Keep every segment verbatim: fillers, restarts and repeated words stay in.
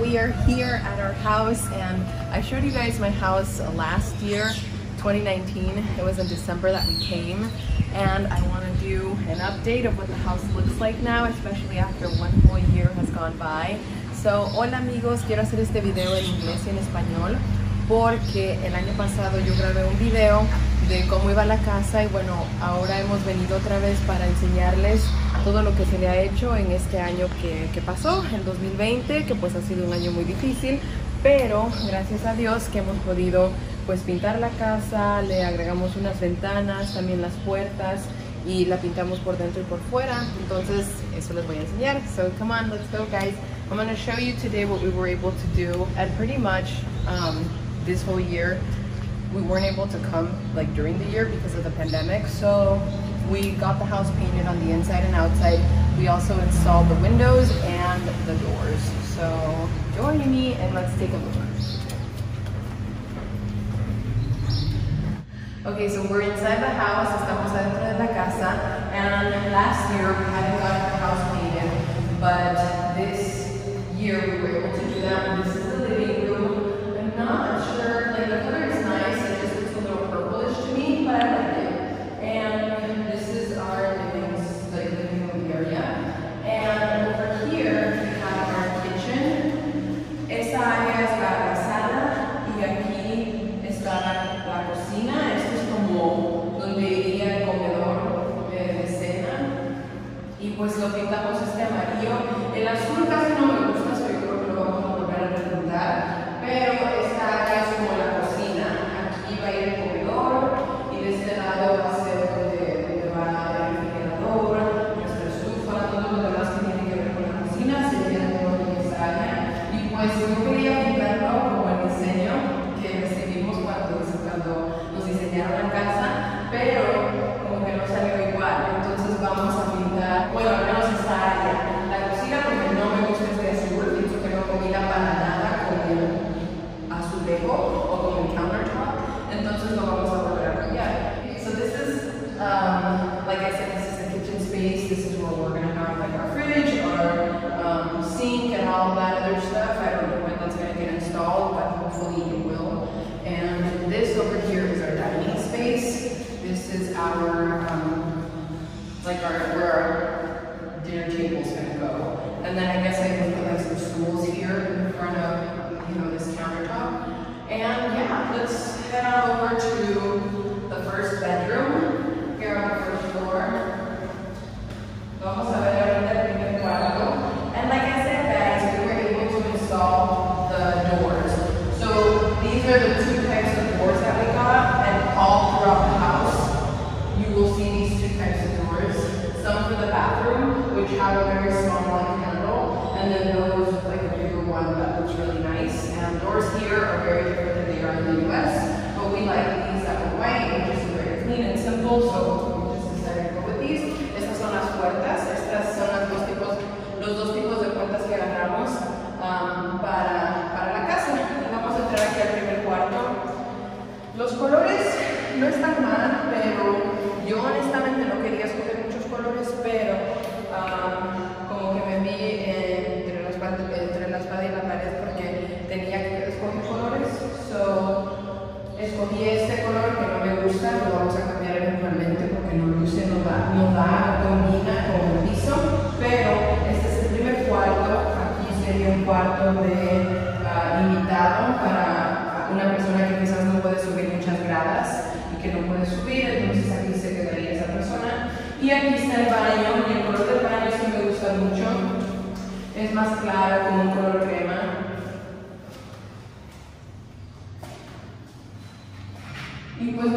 We are here at our house, and I showed you guys my house last year, twenty nineteen. It was in December that we came, and I want to do an update of what the house looks like now, especially after one whole year has gone by. So, hola amigos, quiero hacer este video en inglés y en español porque el año pasado yo grabé un video de cómo iba la casa y bueno, ahora hemos venido otra vez para enseñarles todo lo que se le ha hecho en este año que, que pasó, el dos mil veinte, que pues ha sido un año muy difícil, pero gracias a Dios que hemos podido pues pintar la casa, le agregamos unas ventanas, también las puertas y la pintamos por dentro y por fuera, entonces eso les voy a enseñar. So come on, let's go guys. I'm going to show you today what we were able to do, and pretty much um, this whole year we weren't able to come like during the year because of the pandemic, so we got the house painted on the inside and outside. We also installed the windows and the doors. So join me and let's take a look. Okay, so we're inside the house, estamos dentro de la casa, and last year we hadn't gotten the house painted, but this year we were able to do that, and this is the living room. I'm not sure, like the color is nice, it just looks a little purplish to me, but I like it. And this is our living, like, living room area. And over here, we have our kitchen. Esta área es la sala y aquí está la, la cocina. Esto es como donde iría el comedor de, de cena. Y pues lo pintamos este amarillo. El azul casi no me gusta, so yo creo que lo vamos a volver a repintar. Pero esta área es como la cocina. Aquí va a ir el comedor y de este lado va a ser y pues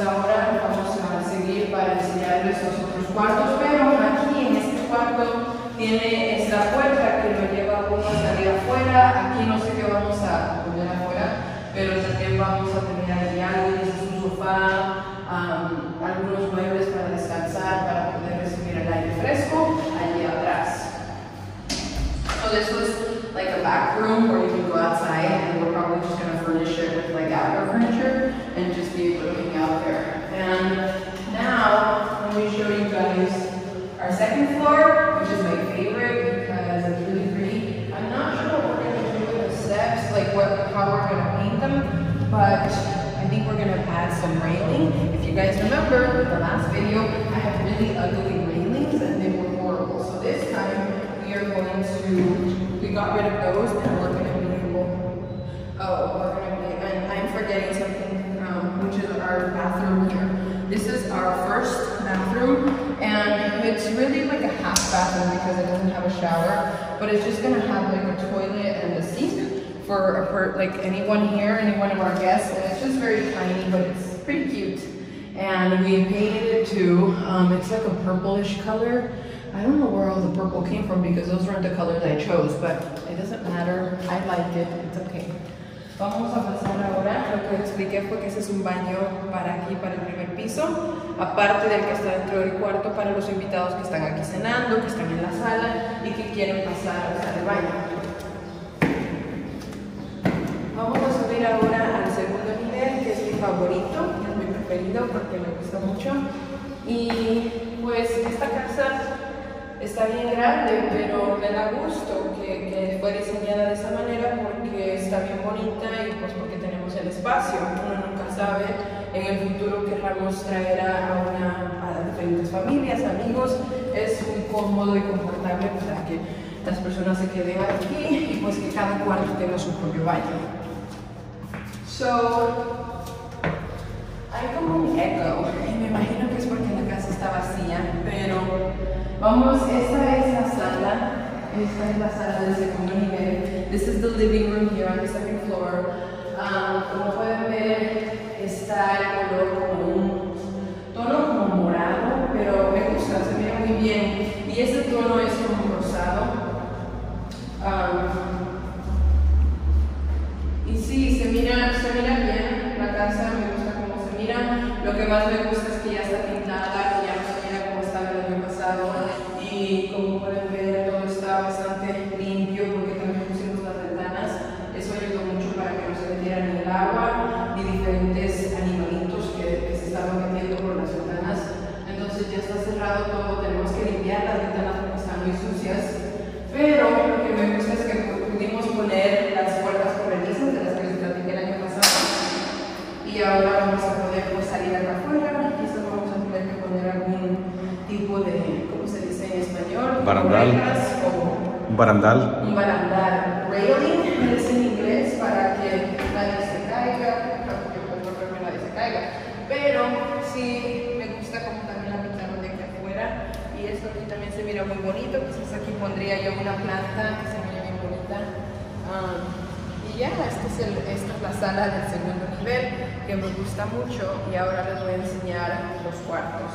ahora vamos a seguir para enseñarles los otros cuartos, pero aquí en este cuarto tiene esta puerta que lo lleva uno a salir afuera. Aquí no sé qué vamos a poner afuera, pero también vamos a tener ahí algo, un sofá, um, algunos muebles para descansar, para poder recibir el aire fresco allí atrás. So this was like a back room where you can go outside, and we're probably just going to furnish it with like outdoor furniture and just be looking out there. And now let me show you guys our second floor, which is my favorite because it's really pretty. I'm not sure what we're going to do with the steps, like what, how we're going to paint them, but I think we're going to add some railing. If you guys remember the last video, I had really ugly railings and they were horrible. So this time we are going to, we got rid of those and we're going to be able, oh, we're going to be, and I'm forgetting something, um, which is our bathroom here. This is our first bathroom, and it's really like a half bathroom because it doesn't have a shower, but it's just gonna have like a toilet and a sink for, for like anyone here, any one of our guests, and it's just very tiny, but it's pretty cute. And we painted it too, um, it's like a purplish color. I don't know where all the purple came from because those weren't the colors I chose, but it doesn't matter, I like it, it's okay. Vamos a pasar ahora, lo que les expliqué fue que ese es un baño para aquí, para el primer piso, aparte del que está dentro del cuarto para los invitados que están aquí cenando, que están en la sala y que quieren pasar al baño. Vamos a subir ahora al segundo nivel, que es mi favorito, es mi preferido porque me gusta mucho. Y pues esta casa está bien grande, pero me da gusto que, que fue diseñada de esa manera porque está bien bonita y pues porque tenemos el espacio. Uno nunca sabe, en el futuro querramos traer a, una, a diferentes familias, amigos. Es muy cómodo y confortable para que las personas se queden aquí y pues que cada cuarto tenga su propio baño. So, hay como un eco, y me imagino que es porque la casa está vacía, pero... Vamos, esta es la sala, esta es la sala del segundo nivel. This is the living room here on the second floor. Um, como pueden ver, está el color como un tono como morado, pero me gusta, se mira muy bien. Y ese tono es como rosado. Um, y sí, se mira, se mira bien la casa, me gusta cómo se mira. Lo que más me gusta es que ya está pintada, que ya no se mira como estaba el año pasado. Y como pueden ver, todo está bastante limpio porque también pusimos las ventanas. Eso ayudó mucho para que no se metieran el agua y diferentes animalitos que, que se estaban metiendo por las ventanas. Entonces ya está cerrado todo, tenemos que limpiar las ventanas porque están muy sucias. Pero lo que me gusta es que pudimos poner las puertas corredizas de las que les platiqué el año pasado. Y ahora vamos a poder pues, salir acá afuera. Quizás vamos a tener que poner algún tipo de... en español, barandal. Reglas, o un barandal, un barandal, railing es en inglés para que nadie se caiga, porque puedo verme nadie se caiga, pero sí me gusta como también la pintaron de aquí afuera y esto aquí también se mira muy bonito, quizás aquí pondría yo una planta que se mira bien bonita. Um, y ya, este es el, esta es la sala del segundo nivel que me gusta mucho y ahora les voy a enseñar los cuartos.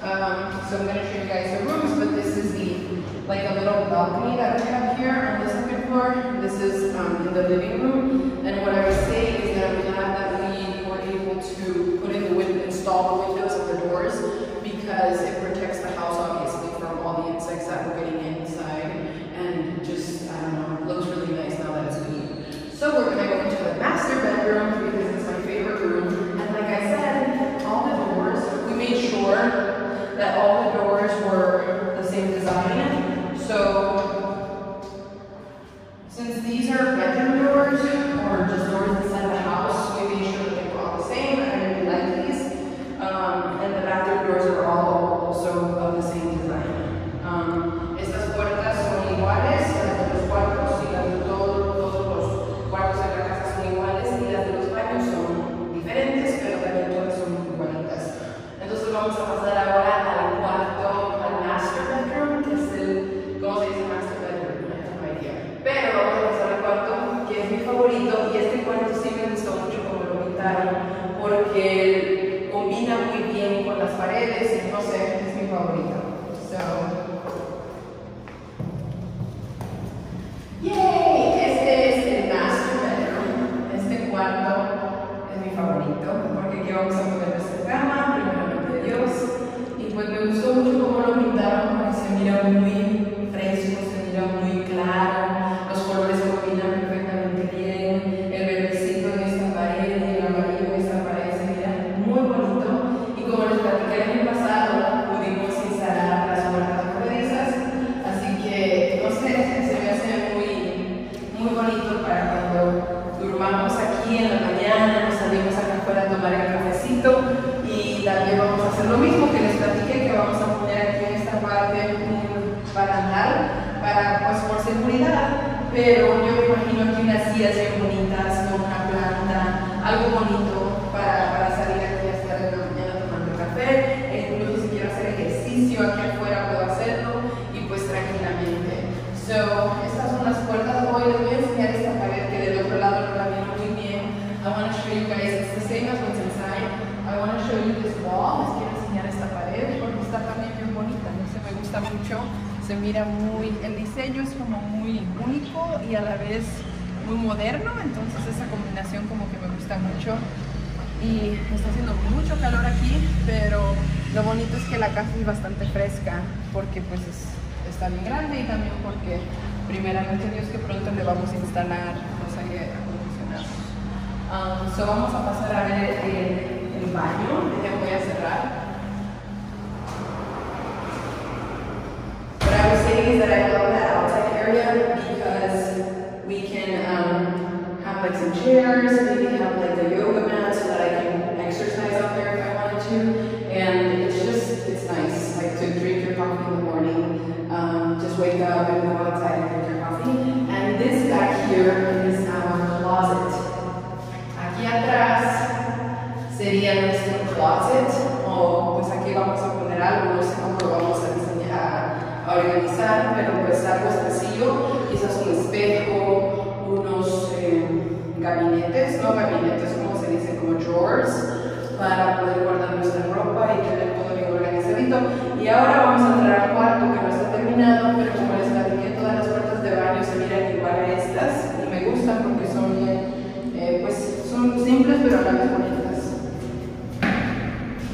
Um, so I'm going to show you guys the rooms, but this is the, like a little balcony that we have here on the second floor. This is um, in the living room, and what I was saying is that I'm glad that we were able to put in the window, install the windows of the doors, because it protects the house obviously from all the insects that we're getting inside, and just, I don't know, looks really nice now that it's clean. So we're going to go into the master bedroom, because it's my favorite room, and like I said, all the doors, we made sure that all the doors were the same design. So, since these are bedroom doors, or just doors inside the house, we made sure that they were all the same. I really like these. Um, and the bathroom doors are all also of the same design. Um, estas puertas son iguales, las de los cuartos y las de todos, todos los cuartos de la casa son iguales, y las de los baños son diferentes, pero también todas son igualitas. Entonces vamos a pasar ahora porque combina muy bien con las paredes, no sé, es mi favorito. ve muy fresco, se mira muy claro, los colores combinan perfectamente bien, el verdecito en esta pared, el amarillo en esta pared, se mira muy bonito. Y como les platicé el año pasado, pudimos instalar las puertas corredizas, así que no sé, se me hace muy, muy bonito para cuando durmamos aquí en la mañana, nos salimos acá afuera a tomar el cafecito. Y también vamos a hacer lo mismo que les platiqué, que vamos a poner aquí en esta parte un barandal para, pues, por seguridad, pero yo me imagino aquí unas sillas bien bonitas con una planta, algo bonito para, para salir aquí a estar en la mañana tomando café. Incluso si quiero hacer ejercicio aquí afuera puedo hacerlo y pues tranquilamente. So, estas son las puertas. Hoy les voy a enseñar esta pared que del otro lado no la vieron muy bien. I want to show you guys, it's the same as what's inside. I want to show you this wall. Les quiero enseñar esta pared porque está también bien bonita, no sé, me gusta mucho, se mira muy, el diseño es como muy único y a la vez muy moderno, entonces esa combinación como que me gusta mucho. Y me está haciendo mucho calor aquí, pero lo bonito es que la casa es bastante fresca porque pues es, está bien grande, y también porque primeramente Dios que pronto le vamos a instalar los aire acondicionados. Um, so vamos a pasar a ver el el baño, ya voy a cerrar. What I was saying is that I love that outside area because we can um, have like some chairs, maybe have like the yoga mat so that I can exercise out there if I wanted to, and it's just, it's nice like to drink your coffee in the morning, um, just wake up and go outside and drink your coffee. And this back here is our closet. Aquí atrás sería nuestro closet, o pues aquí vamos a poner algo, no sé cómo lo vamos a diseñar, a organizar, pero pues algo sencillo, quizás un espejo, unos eh, gabinetes, no gabinetes, como se dice, como drawers, para poder guardar nuestra ropa y tener todo bien organizadito. Y ahora vamos a entrar al cuarto que no está terminado, pero como les platiqué, todas las puertas de baño se miran igual a estas, y me gustan porque son bien, eh, pues son simples pero a la vez bonitas.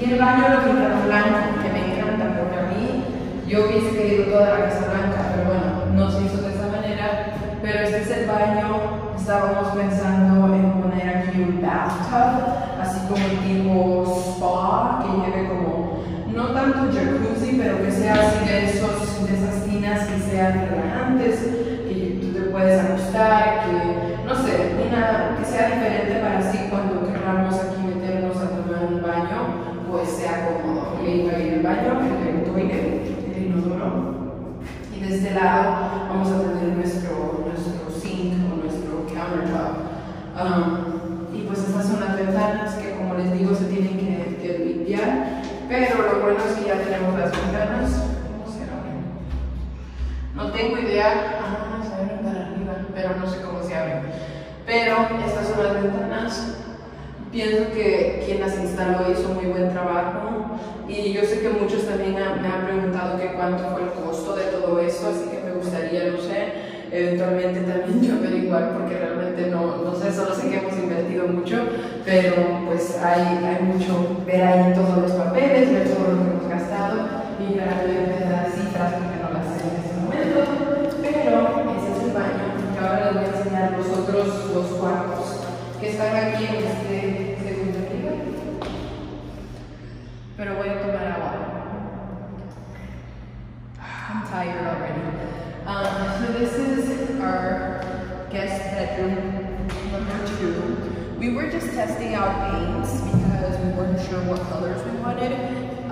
Y el baño lo pintaron blanco, que me encanta porque a mí, yo hubiese querido toda la casa blanca, pero bueno, no se hizo de esa manera. Pero este es el baño, estábamos pensando en poner aquí un bathtub, así como tipo spa, que lleve como, no tanto jacuzzi, pero que sea así de, esos, de esas tinas que sean relajantes, que tú te puedes acostar, que no sé, una, que sea diferente para así cuando queramos aquí meternos a tomar un baño, pues sea cómodo. Lindo ahí el baño, el toile, el inodoro. Y de este lado vamos a tener nuestro, nuestro sink o nuestro countertop. Um, y pues estas son las ventanas que, como les digo, se tienen que, que limpiar. Pero lo bueno es que ya tenemos las ventanas. ¿Cómo se abren? No tengo idea. Ah, se abren para arriba, pero no sé cómo se abren. Pero estas son las ventanas. Pienso que quien las instaló hizo muy buen trabajo, y yo sé que muchos también han, me han preguntado que cuánto fue el costo de todo esto, así que me gustaría, no sé, eventualmente también yo averiguar, porque realmente no, no sé, solo sé que hemos invertido mucho, pero pues hay, hay mucho, ver ahí todos los papeles, ver todo lo que hemos gastado, y claramente las cifras porque no las sé en este momento, pero ese es el baño, que ahora les voy a enseñar los otros dos cuartos que están aquí en este segundo piso. Pero voy a tomar agua. I'm tired already. Um, so this is our guest bedroom number two. We were just testing out paints because we weren't sure what colors we wanted.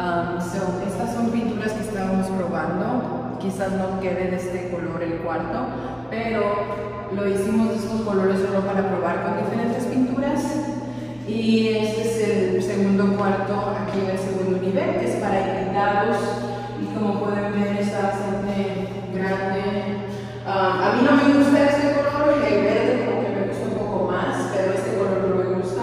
Um, so estas son pinturas que estábamos probando. Quizás no quede de este color el cuarto, pero lo hicimos de estos colores solo para probar con diferentes pinturas. Y este es el segundo cuarto, aquí en el segundo nivel, que es para invitados, y como pueden ver está bastante grande. Uh, a mí no me gusta este color, el verde como que me gusta un poco más, pero este color no me gusta.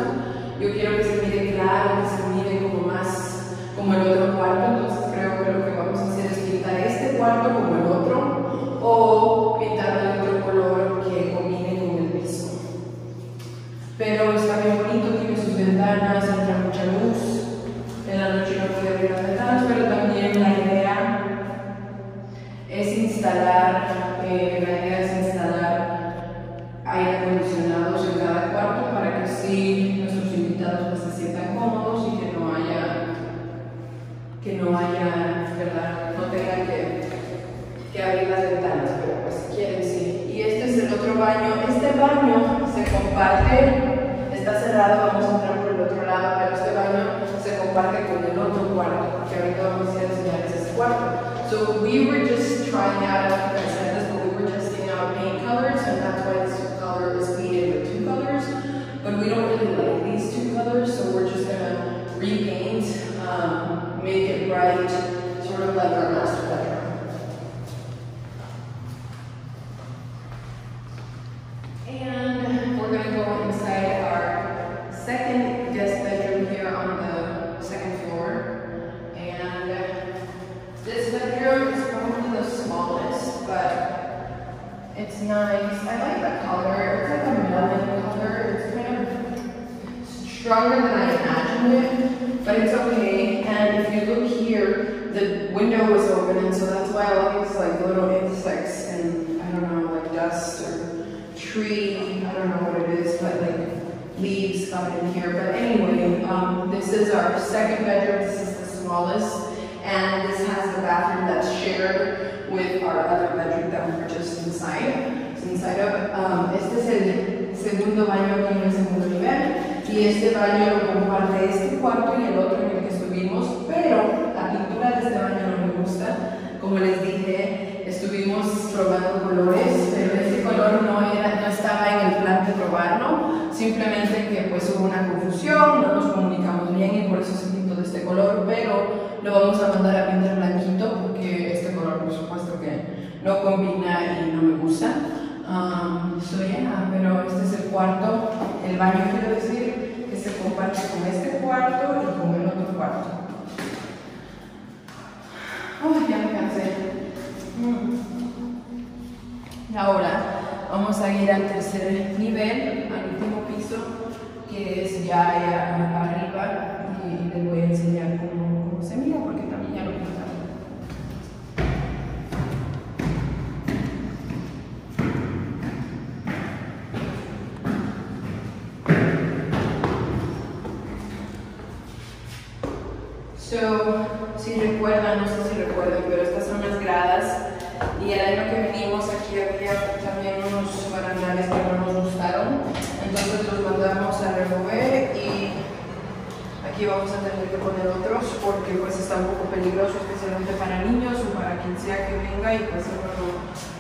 Yo quiero que se mire claro, que se mire como más como el otro cuarto, entonces creo que lo que vamos a hacer es pintar este cuarto como el otro, o pintar el otro color que combine con el piso. Pero está bien bonito, tiene sus ventanas, entra mucha luz. En la noche no puede abrir las ventanas, pero también la idea que no haya, ¿verdad? No tengan que, que abrir las ventanas, pero pues si quieren, sí. Y este es el otro baño. Este baño se comparte, está cerrado, vamos a entrar por el otro lado, pero este baño se comparte con el otro cuarto, que ahorita vamos a enseñarles ese cuarto. So we were just trying out, like I said this, but we were testing out paint colors, and that's why this color is painted with two colors, but we don't really like these two colors, so we're just gonna repaint, um, make it bright, sort of like our master bedroom. It's nice. I like the color. It's like a melon color. It's kind of stronger than I imagined it, but it's okay. And if you look here, the window was open, and so that's why all these like little insects and I don't know, like dust or tree, I don't know what it is, but like leaves up in here. But anyway, um, this is our second bedroom. This is the smallest, and this has the bathroom that's shared with our other bedroom that we were just inside, inside of. Um, este es el segundo baño aquí en el segundo nivel, y este baño lo comparte este cuarto y el otro en el que estuvimos, pero la pintura de este baño no me gusta. Como les dije, estuvimos probando colores, pero este color no, era, no estaba en el plan de probarlo, simplemente que pues hubo una confusión, no nos comunicamos bien y por eso se pintó de este color, pero lo vamos a mandar a pintar blanquito porque este color por supuesto que no combina y no me gusta. Um, so yeah, pero este es el cuarto, el baño quiero decir, que se comparte con este cuarto y con el otro cuarto. Oh, ya me cansé. Mm. Ahora vamos a ir al tercer nivel, al último piso, que es ya allá arriba, y les voy a enseñar cómo se mira porque también ya lo pintaron. So, si recuerdan, no sé si recuerdan, pero estas son las gradas, y el año que vinimos aquí había también unos barandales que no nos gustaron, entonces los mandamos a remover y aquí vamos a tener que poner otros porque pues está un poco peligroso, especialmente para niños o para quien sea que venga, y pues bueno,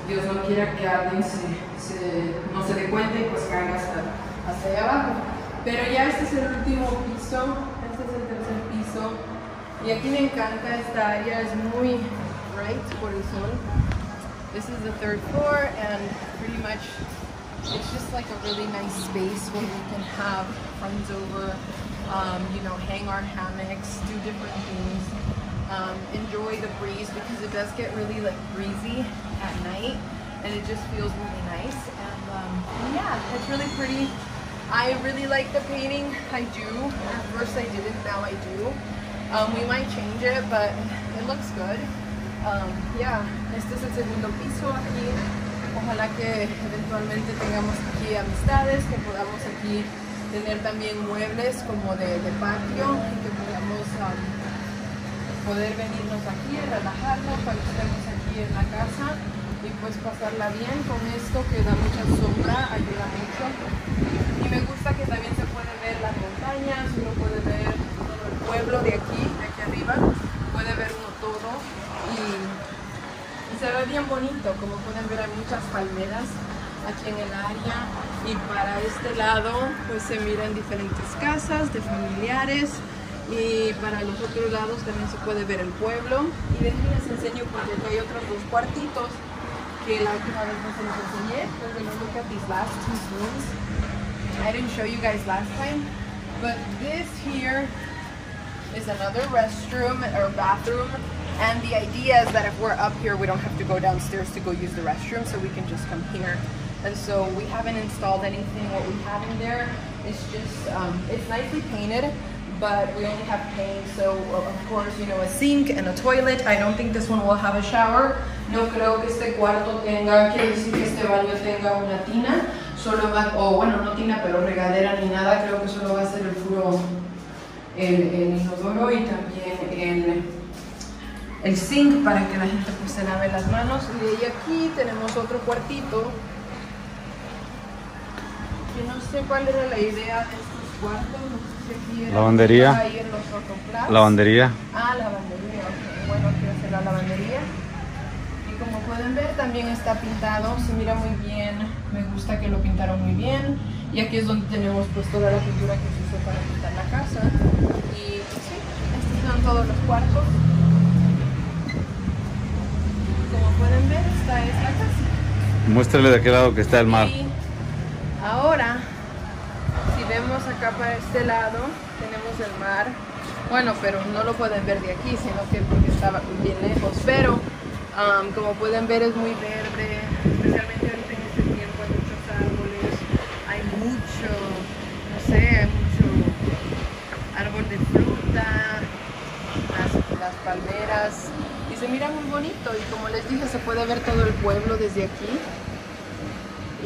Dios no quiera que alguien se, se, no se dé cuenta y pues caiga hasta, hasta allá abajo. Pero ya este es el último piso, este es el tercer piso, y aquí me encanta esta área, es muy bright por el sol. This is the third floor and pretty much it's just like a really nice space where we can have friends over. Um, you know, hang our hammocks, do different things, um, enjoy the breeze because it does get really like breezy at night, and it just feels really nice. And um, yeah, it's really pretty. I really like the painting. I do. At first I didn't, now I do. Um, we might change it, but it looks good. Um, yeah, este es el segundo piso aquí. Ojalá que eventualmente tengamos aquí amistades, que podamos aquí tener también muebles como de, de patio y que podamos um, poder venirnos aquí, relajarnos cuando estemos aquí en la casa y pues pasarla bien con esto que da mucha sombra, ayuda mucho. Y me gusta que también se puede ver las montañas, uno puede ver todo el pueblo de aquí, de aquí arriba, puede ver uno todo y, y se ve bien bonito. Como pueden ver hay muchas palmeras aquí en el área, y para este lado pues se miran diferentes casas de familiares, y para los otros lados también se puede ver el pueblo. Y déjenles enseño porque hay otros dos cuartitos que la última vez no se los enseñé. We're going to look at these last two rooms. I didn't show you guys last time, but this here is another restroom or bathroom, and the idea is that if we're up here we don't have to go downstairs to go use the restroom, so we can just come here. And so we haven't installed anything. What we have in there is just, um, it's nicely painted, but we only have paint. So of course, you know, a sink and a toilet. I don't think this one will have a shower. No creo que este cuarto tenga, quiero decir que este baño tenga una tina. Solo va, o bueno, no tina, pero regadera ni nada. Creo que solo va a ser el puro, el, el inodoro y también el, el zinc para que la gente pues se lave las manos. Y aquí tenemos otro cuartito. Yo no sé cuál era la idea de estos cuartos, no sé si aquí era lavandería. Ahí en los autoclaves. Lavandería. Ah, lavandería, ok. Bueno, aquí va a ser la lavandería. Y como pueden ver, también está pintado, se mira muy bien, me gusta que lo pintaron muy bien. Y aquí es donde tenemos pues toda la pintura que se usó para pintar la casa. Y pues, sí, estos son todos los cuartos. Como pueden ver, esta es la casa. Muéstrale de qué lado que está el mar. Y ahora, si vemos acá para este lado, tenemos el mar. Bueno, pero no lo pueden ver de aquí, sino que porque estaba bien lejos. Pero, um, como pueden ver, es muy verde. Especialmente ahorita en este tiempo hay muchos árboles. Hay mucho, no sé, hay mucho árbol de fruta, las, las palmeras. Y se mira muy bonito. Y como les dije, se puede ver todo el pueblo desde aquí.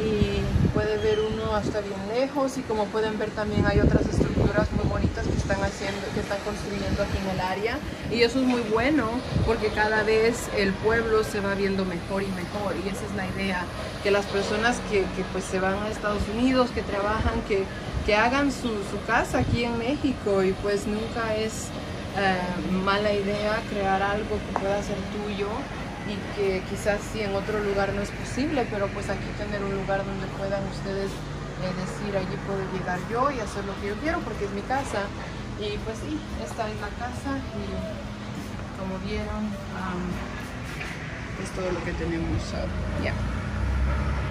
Y puede ver uno hasta bien lejos, y como pueden ver también hay otras estructuras muy bonitas que están haciendo, que están construyendo aquí en el área, y eso es muy bueno porque cada vez el pueblo se va viendo mejor y mejor, y esa es la idea, que las personas que, que pues se van a Estados Unidos, que trabajan, que, que hagan su, su casa aquí en México, y pues nunca es eh, mala idea crear algo que pueda ser tuyo. Y que quizás sí en otro lugar no es posible, pero pues aquí tener un lugar donde puedan ustedes eh, decir allí puedo llegar yo y hacer lo que yo quiero porque es mi casa. Y pues sí, esta es la casa y como vieron um, es todo lo que tenemos. So, ya. Yeah.